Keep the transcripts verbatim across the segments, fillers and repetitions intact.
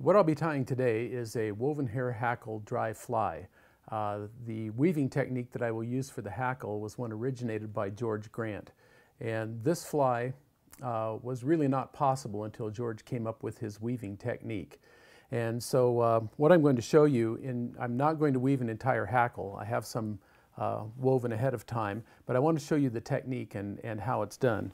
What I'll be tying today is a woven hair hackle dry fly. Uh, the weaving technique that I will use for the hackle was one originated by George Grant. And this fly uh, was really not possible until George came up with his weaving technique. And so uh, what I'm going to show you, in, I'm not going to weave an entire hackle. I have some uh, woven ahead of time, but I want to show you the technique and, and how it's done.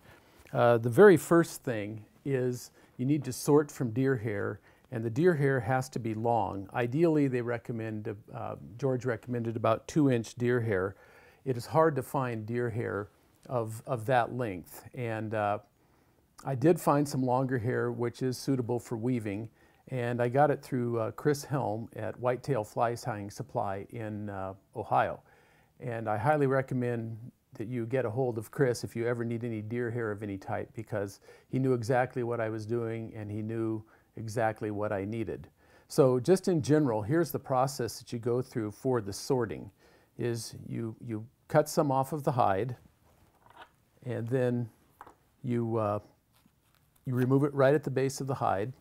Uh, the very first thing is you need to sort from deer hair, and the deer hair has to be long. Ideally, they recommend, uh, George recommended about two inch deer hair. It is hard to find deer hair of, of that length. And uh, I did find some longer hair, which is suitable for weaving. And I got it through uh, Chris Helm at Whitetail Fly Tying Supply in uh, Ohio. And I highly recommend that you get a hold of Chris if you ever need any deer hair of any type, because he knew exactly what I was doing and he knew exactly what I needed. So just in general, here's the process that you go through for the sorting. Is you, you cut some off of the hide, and then you, uh, you remove it right at the base of the hide.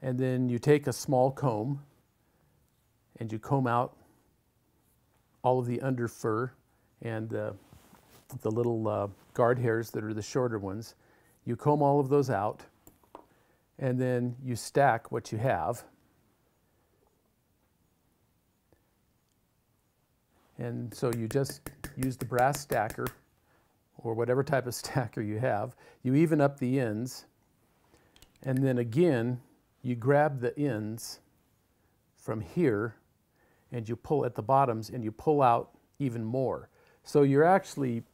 And then you take a small comb and you comb out all of the under fur and uh, the little uh, guard hairs that are the shorter ones. You comb all of those out, and then you stack what you have. And so you just use the brass stacker or whatever type of stacker you have. You even up the ends, and then again, you grab the ends from here and you pull at the bottoms and you pull out even more. So you're actually,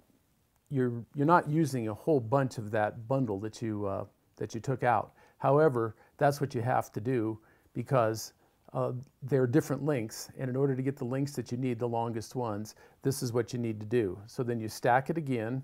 you're, you're not using a whole bunch of that bundle that you, uh, that you took out. However, that's what you have to do, because uh, there are different lengths, and in order to get the lengths that you need, the longest ones, this is what you need to do. So then you stack it again.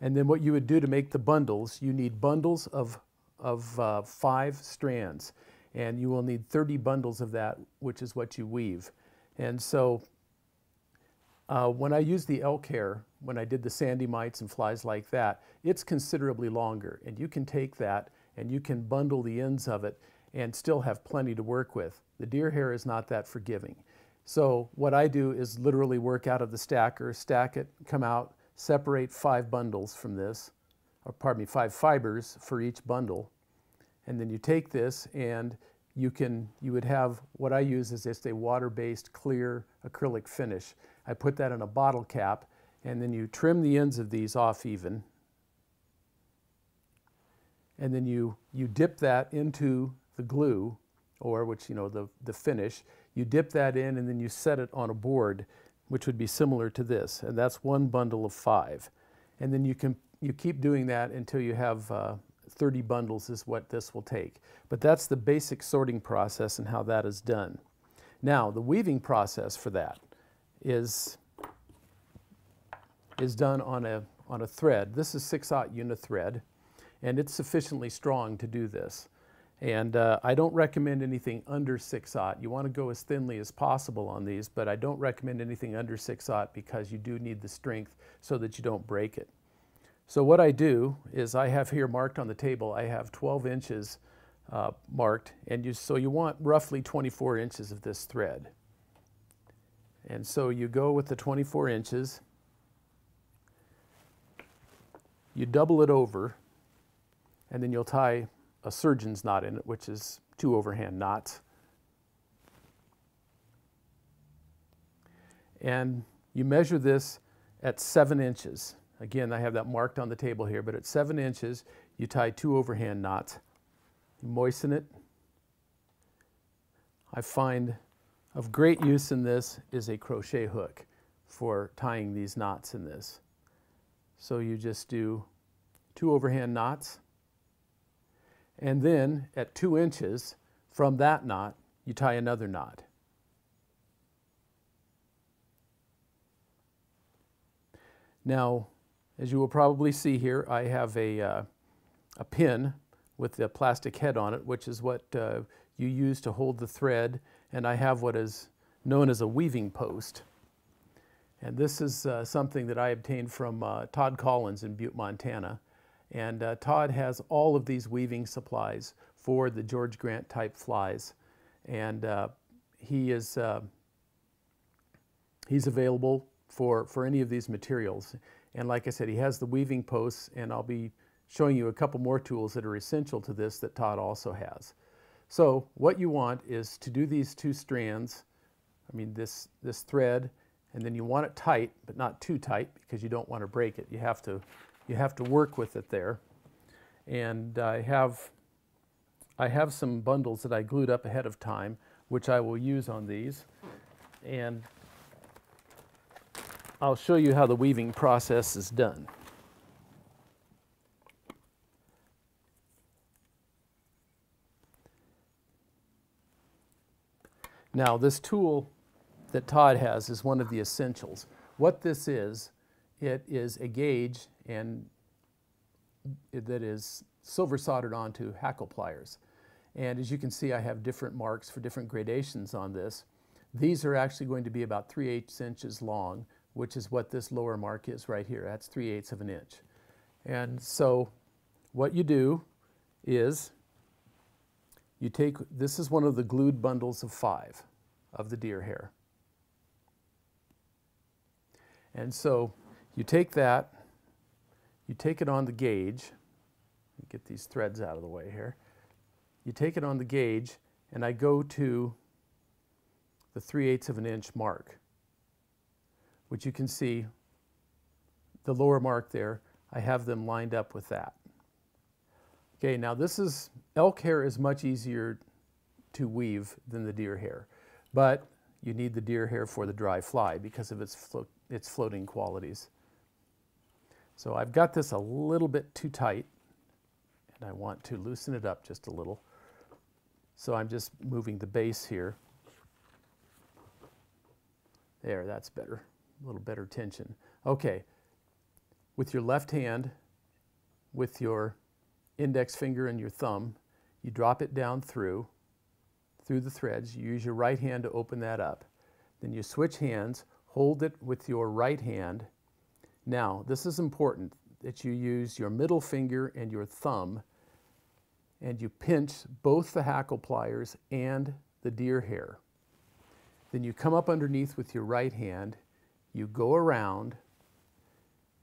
And then what you would do to make the bundles, you need bundles of, of uh, five strands. And you will need thirty bundles of that, which is what you weave. And so uh, when I used the elk hair, when I did the sandy mites and flies like that, it's considerably longer. And you can take that and you can bundle the ends of it and still have plenty to work with. The deer hair is not that forgiving. So what I do is literally work out of the stacker, stack it, come out, separate five bundles from this, or pardon me, five fibers for each bundle. And then you take this and you can, you would have, what I use is just a water-based clear acrylic finish. I put that in a bottle cap, and then you trim the ends of these off even. And then you, you dip that into the glue, or which, you know, the, the finish. You dip that in and then you set it on a board, which would be similar to this, and that's one bundle of five. And then you can you keep doing that until you have uh, thirty bundles is what this will take. But that's the basic sorting process and how that is done. Now the weaving process for that is is done on a on a thread. This is six aught unithread, and it's sufficiently strong to do this. And uh, I don't recommend anything under six aught. You want to go as thinly as possible on these, but I don't recommend anything under six aught because you do need the strength so that you don't break it. So what I do is I have here marked on the table, I have twelve inches uh, marked, and you, so you want roughly twenty-four inches of this thread. And so you go with the twenty-four inches, you double it over, and then you'll tie a surgeon's knot in it, which is two overhand knots. And you measure this at seven inches. Again, I have that marked on the table here, but at seven inches, you tie two overhand knots. You moisten it. I find of great use in this is a crochet hook for tying these knots in this. So you just do two overhand knots, and then at two inches from that knot, you tie another knot. Now, as you will probably see here, I have a, uh, a pin with a plastic head on it, which is what uh, you use to hold the thread, and I have what is known as a weaving post. And this is uh, something that I obtained from uh, Todd Collins in Butte, Montana. And uh, Todd has all of these weaving supplies for the George Grant type flies. And uh, he is, uh, he's available for, for any of these materials. And like I said, he has the weaving posts, and I'll be showing you a couple more tools that are essential to this that Todd also has. So what you want is to do these two strands, I mean this, this thread, and then you want it tight, but not too tight because you don't want to break it. You have to, you have to work with it there. And I have, I have some bundles that I glued up ahead of time, which I will use on these. And I'll show you how the weaving process is done. Now, this tool that Todd has is one of the essentials. What this is, it is a gauge, and it, that is silver soldered onto hackle pliers. And as you can see, I have different marks for different gradations on this. These are actually going to be about three eighths inches long, which is what this lower mark is right here. That's three eighths of an inch. And so what you do is you take, this is one of the glued bundles of five of the deer hair. And so you take that, you take it on the gauge, get these threads out of the way here. You take it on the gauge, and I go to the three eighths of an inch mark, which you can see the lower mark there. I have them lined up with that. Okay, now this is, elk hair is much easier to weave than the deer hair, but you need the deer hair for the dry fly because of its, flo its floating qualities. So I've got this a little bit too tight, and I want to loosen it up just a little. So I'm just moving the base here. There, that's better, a little better tension. Okay, with your left hand, with your index finger and your thumb, you drop it down through, through the threads. You use your right hand to open that up. Then you switch hands, hold it with your right hand. Now, this is important that you use your middle finger and your thumb, and you pinch both the hackle pliers and the deer hair. Then you come up underneath with your right hand, you go around,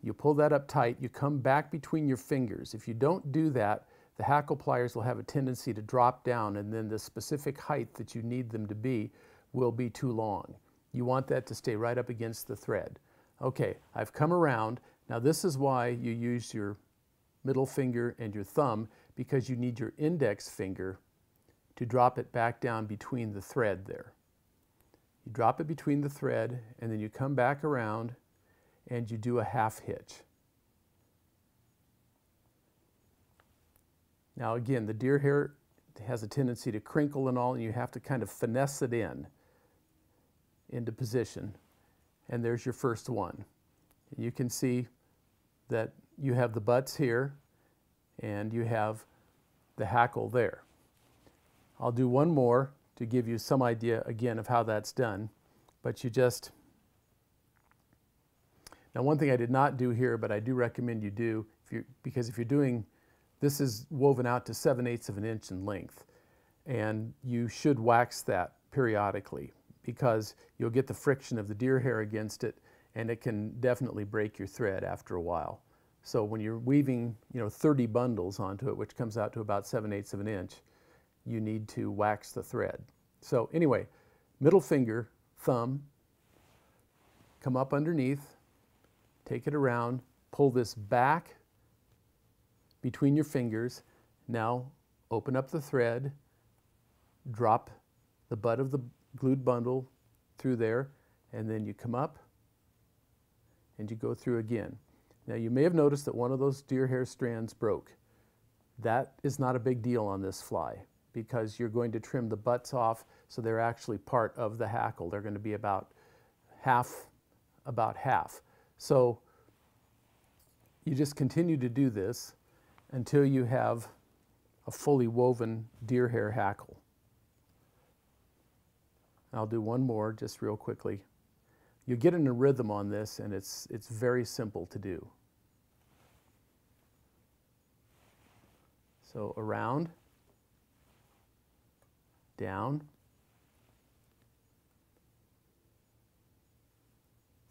you pull that up tight, you come back between your fingers. If you don't do that, the hackle pliers will have a tendency to drop down, and then the specific height that you need them to be will be too long. You want that to stay right up against the thread. Okay, I've come around. Now this is why you use your middle finger and your thumb, because you need your index finger to drop it back down between the thread there. You drop it between the thread, and then you come back around, and you do a half hitch. Now again, the deer hair has a tendency to crinkle and all, and you have to kind of finesse it in into position. And there's your first one. You can see that you have the butts here, and you have the hackle there. I'll do one more to give you some idea again of how that's done, but you just, now one thing I did not do here, but I do recommend you do, if you're, because if you're doing, this is woven out to seven eighths of an inch in length, and you should wax that periodically because you'll get the friction of the deer hair against it, and it can definitely break your thread after a while. So when you're weaving, you know, thirty bundles onto it, which comes out to about seven eighths of an inch, you need to wax the thread. So anyway, middle finger, thumb, come up underneath, take it around, pull this back between your fingers. Now open up the thread, drop the butt of the glued bundle through there, and then you come up and you go through again. Now you may have noticed that one of those deer hair strands broke. That is not a big deal on this fly because you're going to trim the butts off so they're actually part of the hackle. They're going to be about half, about half. So you just continue to do this until you have a fully woven deer hair hackle. I'll do one more just real quickly. you get in a rhythm on this, and it's, it's very simple to do. So around, down,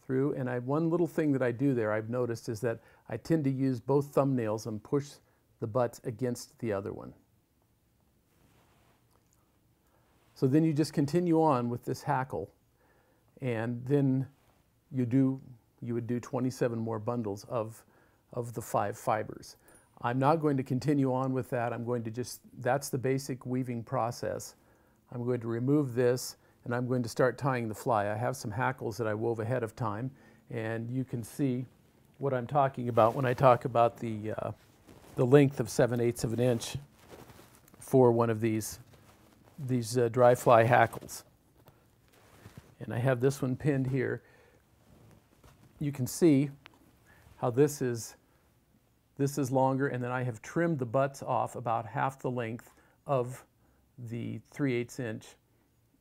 through, and I, one little thing that I do there I've noticed is that I tend to use both thumbnails and push the butts against the other one. So then you just continue on with this hackle, and then you do, you would do twenty-seven more bundles of, of the five fibers. I'm not going to continue on with that. I'm going to just, that's the basic weaving process. I'm going to remove this, and I'm going to start tying the fly. I have some hackles that I wove ahead of time, and you can see what I'm talking about when I talk about the, uh, the length of seven eighths of an inch for one of these, these uh, dry fly hackles. And I have this one pinned here. You can see how this is, this is longer, and then I have trimmed the butts off about half the length of the three eighths inch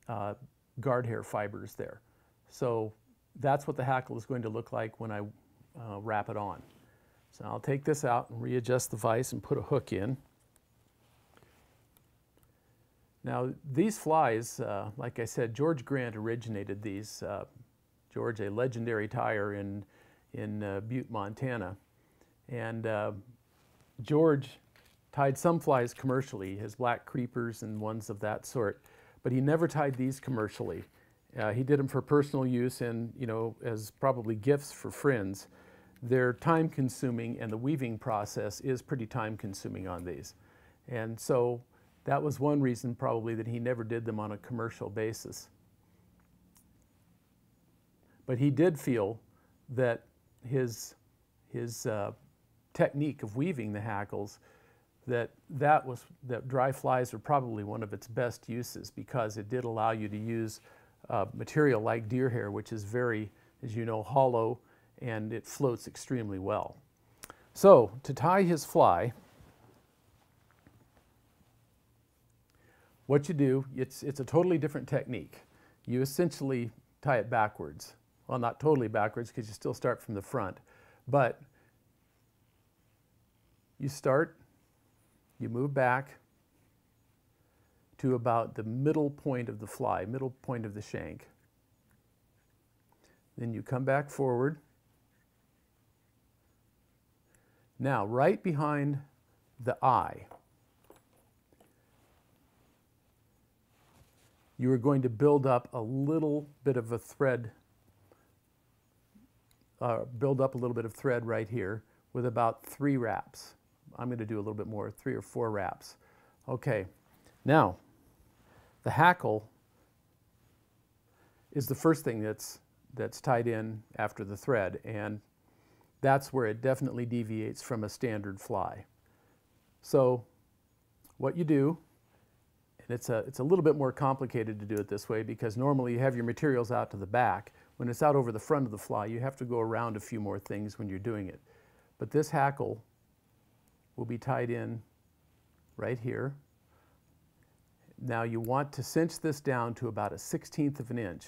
uh, guard hair fibers there. So that's what the hackle is going to look like when I uh, wrap it on. So I'll take this out and readjust the vise and put a hook in. Now these flies, uh, like I said, George Grant originated these. Uh, George, a legendary tyer in, in uh, Butte, Montana. And uh, George tied some flies commercially, his black creepers and ones of that sort, but he never tied these commercially. Uh, he did them for personal use and, you know, as probably gifts for friends. They're time consuming, and the weaving process is pretty time consuming on these. And so that was one reason probably that he never did them on a commercial basis. But he did feel that his, his uh, technique of weaving the hackles, that that was, that dry flies were probably one of its best uses, because it did allow you to use uh, material like deer hair, which is very, as you know, hollow, and it floats extremely well. So to tie his fly, what you do, it's, it's a totally different technique. You essentially tie it backwards. Well, not totally backwards, because you still start from the front, but you start, you move back to about the middle point of the fly, middle point of the shank. Then you come back forward. Now, right behind the eye, you are going to build up a little bit of a thread, uh, build up a little bit of thread right here with about three wraps. I'm going to do a little bit more, three or four wraps. Okay, now the hackle is the first thing that's, that's tied in after the thread, and that's where it definitely deviates from a standard fly. So what you do, and it's a, it's a little bit more complicated to do it this way, because normally you have your materials out to the back. When it's out over the front of the fly, you have to go around a few more things when you're doing it. But this hackle will be tied in right here. Now you want to cinch this down to about a sixteenth of an inch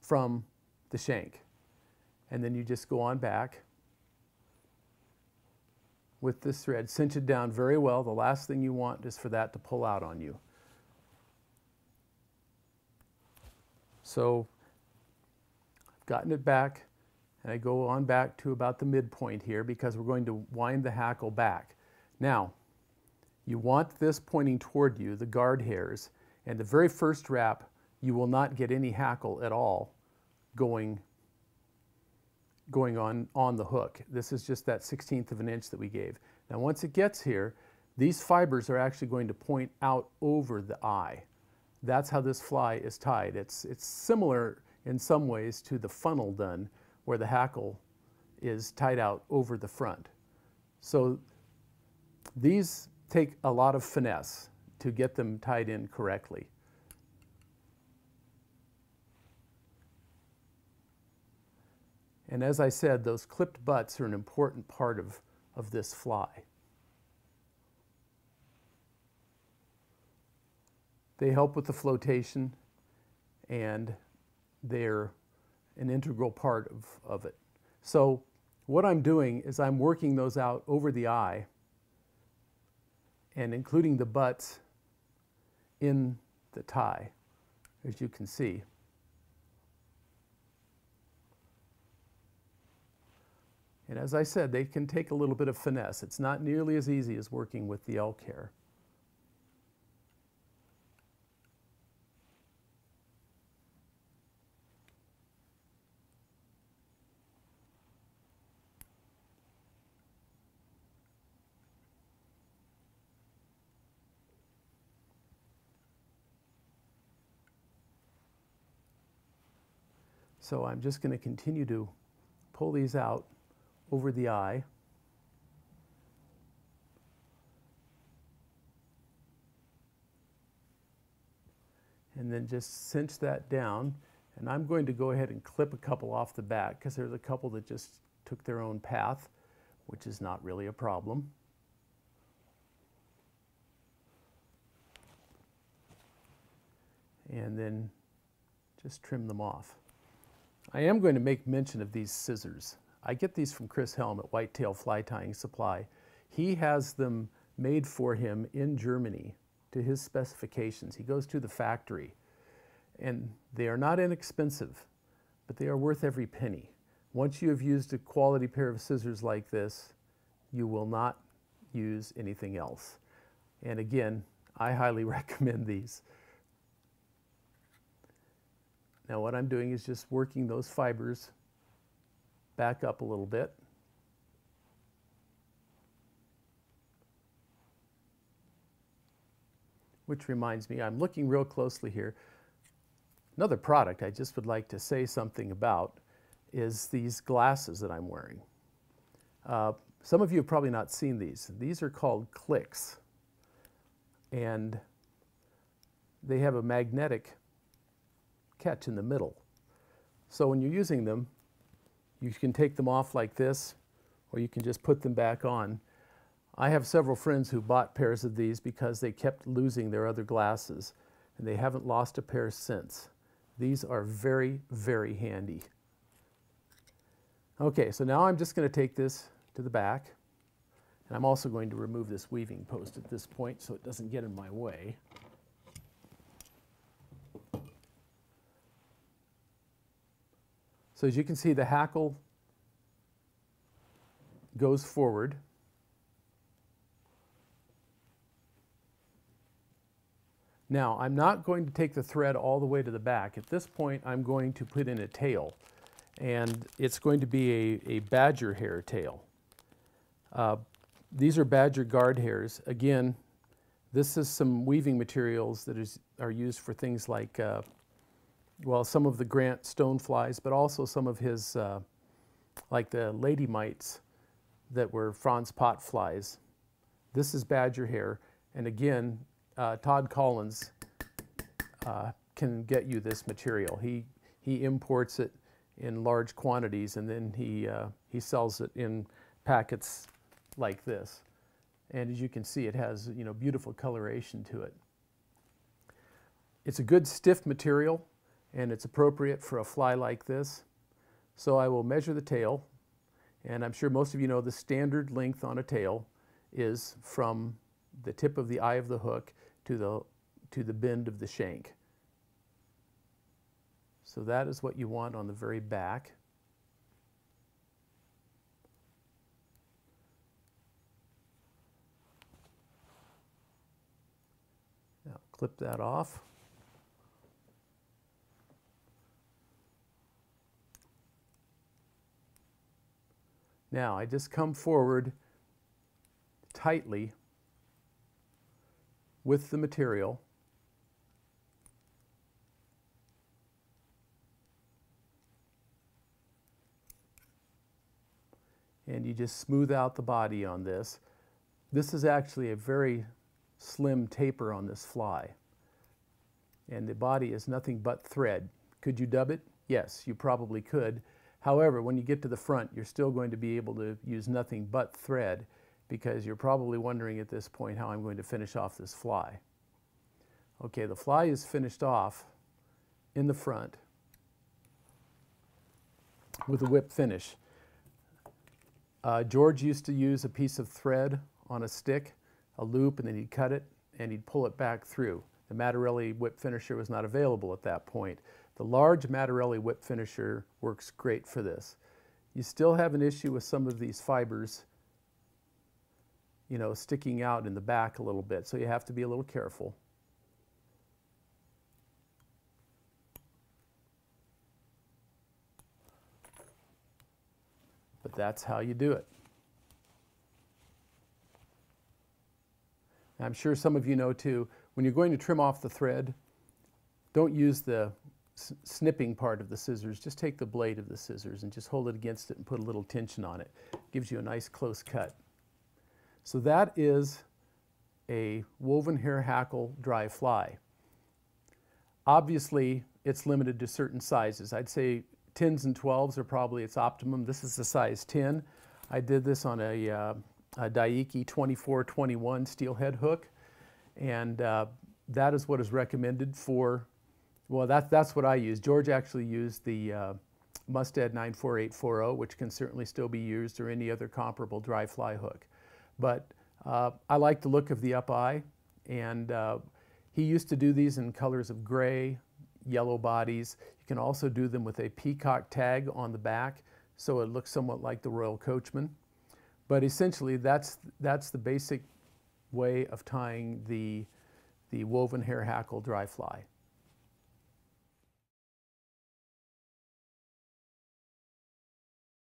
from the shank. And then you just go on back with this thread, cinch it down very well. The last thing you want is for that to pull out on you. So I've gotten it back, and I go on back to about the midpoint here, because we're going to wind the hackle back. Now, you want this pointing toward you, the guard hairs, and the very first wrap, you will not get any hackle at all going, going on, on the hook. This is just that sixteenth of an inch that we gave. Now, once it gets here, these fibers are actually going to point out over the eye. That's how this fly is tied. It's, it's similar in some ways to the funnel done, where the hackle is tied out over the front. So these take a lot of finesse to get them tied in correctly. And as I said, those clipped butts are an important part of, of this fly. They help with the flotation, and they're an integral part of, of it. So what I'm doing is I'm working those out over the eye and including the butts in the tie, as you can see. And as I said, they can take a little bit of finesse. It's not nearly as easy as working with the elk hair. So I'm just going to continue to pull these out over the eye. And then just cinch that down. And I'm going to go ahead and clip a couple off the back, because there's a couple that just took their own path, which is not really a problem. And then just trim them off. I am going to make mention of these scissors. I get these from Chris Helm at Whitetail Fly Tying Supply. He has them made for him in Germany to his specifications. He goes to the factory, and they are not inexpensive, but they are worth every penny. Once you have used a quality pair of scissors like this, you will not use anything else. And again, I highly recommend these. Now what I'm doing is just working those fibers back up a little bit. Which reminds me, I'm looking real closely here. Another product I just would like to say something about is these glasses that I'm wearing. Uh, some of you have probably not seen these. These are called clicks, and they have a magnetic catch in the middle. So when you're using them, you can take them off like this, or you can just put them back on. I have several friends who bought pairs of these because they kept losing their other glasses, and they haven't lost a pair since. These are very, very handy. Okay, so now I'm just going to take this to the back, and I'm also going to remove this weaving post at this point so it doesn't get in my way. So as you can see, the hackle goes forward. Now, I'm not going to take the thread all the way to the back. At this point, I'm going to put in a tail, and it's going to be a, a badger hair tail. Uh, these are badger guard hairs. Again, this is some weaving materials that is, are used for things like uh, well, some of the Grant stoneflies, but also some of his, uh, like the lady mites that were Franz Pot flies. This is badger hair, and again, uh, Todd Collins uh, can get you this material. He, he imports it in large quantities, and then he, uh, he sells it in packets like this. And as you can see, it has, you know, beautiful coloration to it. It's a good stiff material, and it's appropriate for a fly like this. So I will measure the tail, and I'm sure most of you know the standard length on a tail is from the tip of the eye of the hook to the, to the bend of the shank. So that is what you want on the very back. Now clip that off. Now I just come forward tightly with the material, and you just smooth out the body on this. This is actually a very slim taper on this fly, and the body is nothing but thread. Could you dub it? Yes, you probably could. However, when you get to the front, you're still going to be able to use nothing but thread, because you're probably wondering at this point how I'm going to finish off this fly. Okay, the fly is finished off in the front with a whip finish. Uh, George used to use a piece of thread on a stick, a loop, and then he'd cut it and he'd pull it back through. The Mattarelli whip finisher was not available at that point. The large Mattarelli whip finisher works great for this. You still have an issue with some of these fibers, you know, sticking out in the back a little bit, so you have to be a little careful. But that's how you do it. I'm sure some of you know too, when you're going to trim off the thread, don't use the snipping part of the scissors. Just take the blade of the scissors and just hold it against it and put a little tension on it. It gives you a nice close cut. So that is a woven hair hackle dry fly. Obviously, it's limited to certain sizes. I'd say tens and twelves are probably its optimum. This is a size ten. I did this on a, uh, a Daiichi twenty-four twenty-one steelhead hook, and uh, that is what is recommended for, well, that, that's what I use. George actually used the uh, Mustad nine four eight four zero, which can certainly still be used, or any other comparable dry fly hook. But uh, I like the look of the up eye, and uh, he used to do these in colors of gray, yellow bodies. You can also do them with a peacock tag on the back, so it looks somewhat like the Royal Coachman. But essentially, that's, that's the basic way of tying the, the woven hair hackle dry fly.